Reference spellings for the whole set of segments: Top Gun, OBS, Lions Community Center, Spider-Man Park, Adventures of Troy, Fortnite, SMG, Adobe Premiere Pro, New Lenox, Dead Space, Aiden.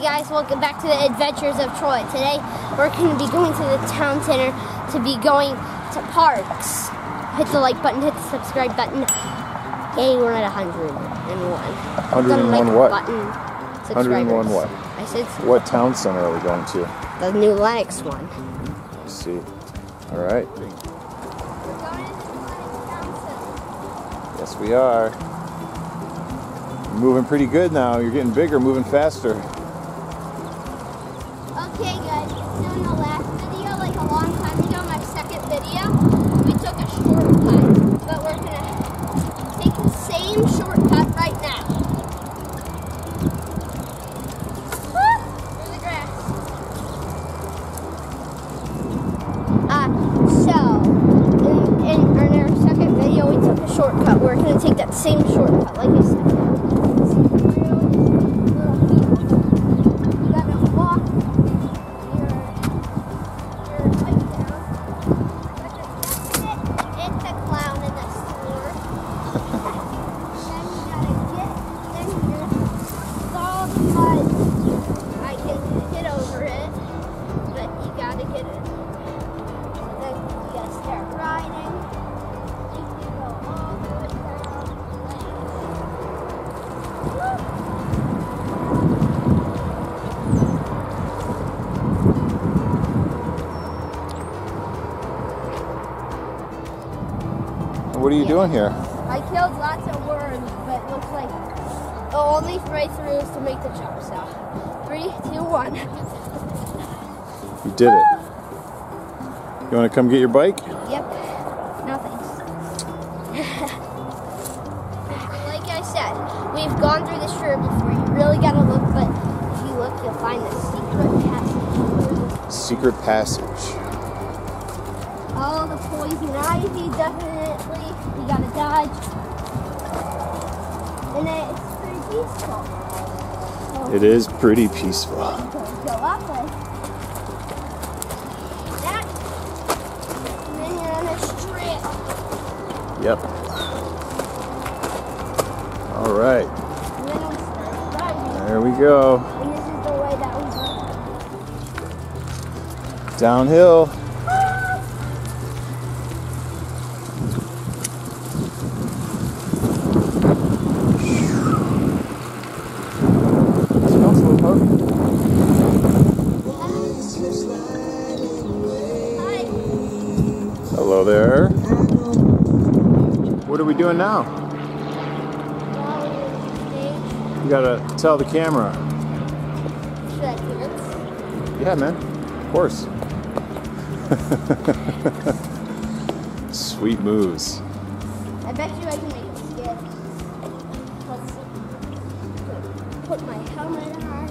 Hi guys, welcome back to the Adventures of Troy. Today we're going to be going to the town center to be going to parks. Hit the like button, hit the subscribe button. Yay, we're at 101. 101 what? Button. 101 what? I said so. What town center are we going to? The New Lenox one. Let's see. Alright. We're going to the New Lenox town center. Yes we are. Moving pretty good now. You're getting bigger, moving faster. Okay guys, so in the last video, like a long time ago, my second video, we took a shortcut, but we're gonna take the same shortcut right now. Through the grass. So in our second video, we took a shortcut. We're gonna take that same shortcut, like you said. What are you doing here? I killed lots of worms, but it looks like the only way through is to make the jump. So, 3, 2, 1. You did it. You want to come get your bike? Yep. No thanks. Like I said, we've gone through this river before. You really gotta look, but if you look, you'll find the secret passage. Secret passage. All the poison ivy, definitely. You gotta dodge. And it's pretty peaceful. So it is pretty peaceful. Go up like that. And then you're on a strip. Yep. Alright. And then we start driving. There we go. And this is the way that we go. Downhill. Hello there. What are we doing now? You gotta tell the camera. Should I do this? Yeah, man. Of course. Sweet moves. I bet you I can make it skip. Let's put my helmet on.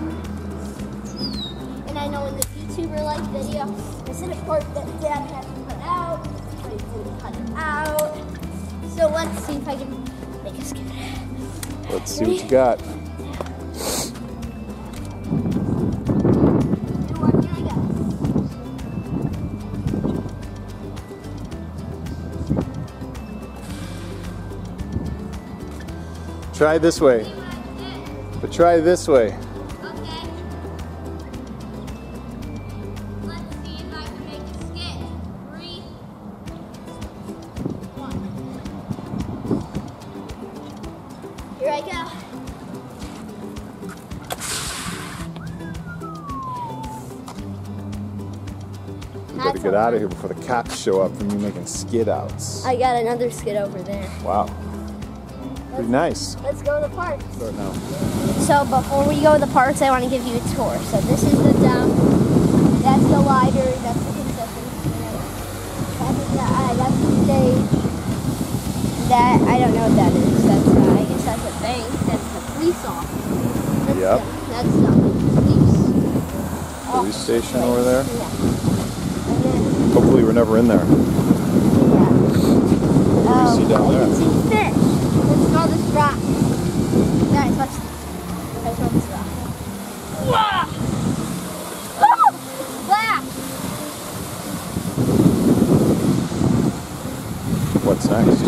And I know in the YouTuber like video, this is a part that Dad had to put out. So let's see if I can make a skip. Let's see what you got. What can I get? Try this way. But try this way. Here I go. You better get out of here before the cops show up and you making skid outs. I got another skid over there. Wow. Pretty nice. Let's go to the parks. Go now. So before we go to the parks, I want to give you a tour. So this is the dump. That's the lighter. That's the concession stand. That's the stage. That, I don't know what that is. That's I guess that's a bank. That's the police office. That's yep. That's the police station place. Over there? Yeah. And then, hopefully we're never in there. Yeah. What do you see down there? I can see fish. Let's call this rock. Guys, watch this. Let's call this rock. Wow! Oh! Black! What's next?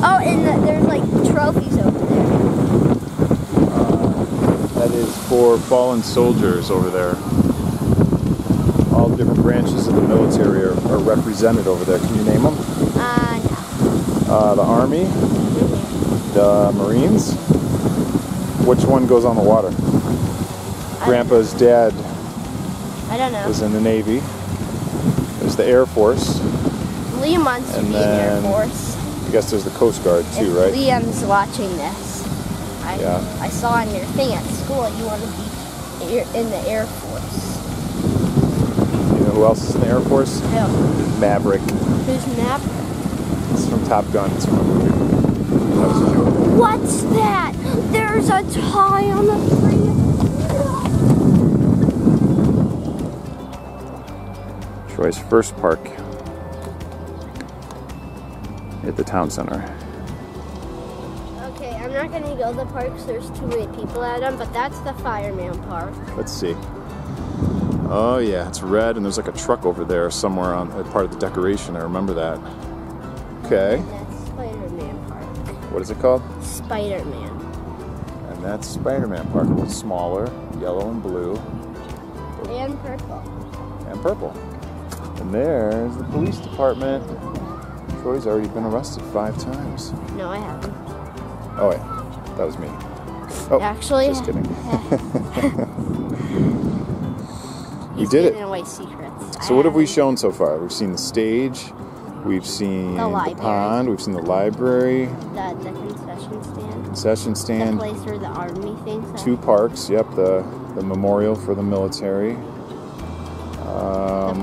Oh, and there's like trophies over there. That is for fallen soldiers over there. All different branches of the military are represented over there. Can you name them? No. The Army, the Marines. Which one goes on the water? Grandpa's dad. I don't know. Is in the Navy. There's the Air Force. Liam wants to be in the Air Force. I guess there's the Coast Guard too, right? Liam's watching this. I saw on your thing at school you want to be in the Air Force. You know who else is in the Air Force? Who? Maverick. Who's Maverick? It's from Top Gun. It's from a movie. That was a joke. What's that? There's a tie on the tree. Troy's first park at the town center. Okay, I'm not gonna go to the parks, there's too many people at them, but that's the Fireman Park. Let's see. Oh yeah, it's red and there's like a truck over there somewhere on part of the decoration, I remember that. Okay. And that's Spider-Man Park. What is it called? Spider-Man. And that's Spider-Man Park. It's smaller, yellow and blue. And purple. And purple. And there's the police department. Troy's already been arrested 5 times. No, I haven't. Oh wait, that was me. Oh, actually, just kidding. We did it. He's giving away secrets. So what have we shown so far? We've seen the stage, we've seen the pond, we've seen the library, the concession stand, the place where the Army things. 2 parks. Yep, the memorial for the military. The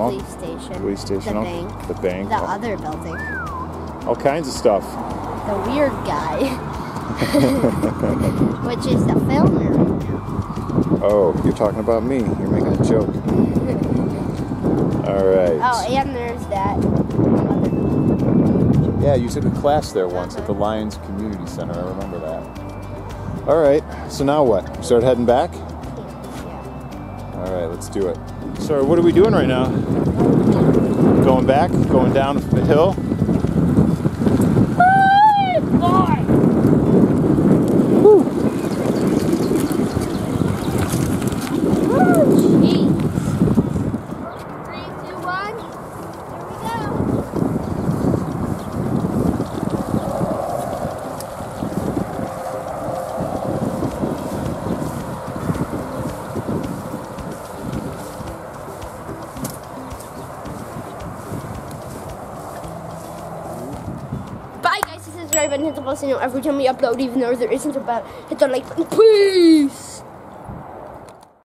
police station. The bank. The other building. All kinds of stuff. The weird guy. Which is the filmer right now. Oh, you're talking about me. You're making a joke. Alright. Oh, and there's that other. Yeah, you took a class there once at the Lions Community Center. I remember that. Alright, so now what? Start heading back? Yeah. Alright, let's do it. So what are we doing right now? Going back? Going down the hill? Woo. Oh, geez. 3, 2, 1. Here we go. Bye guys, subscribe and hit the bell so you know every time we upload, even though there isn't a bell. Hit the like button, please.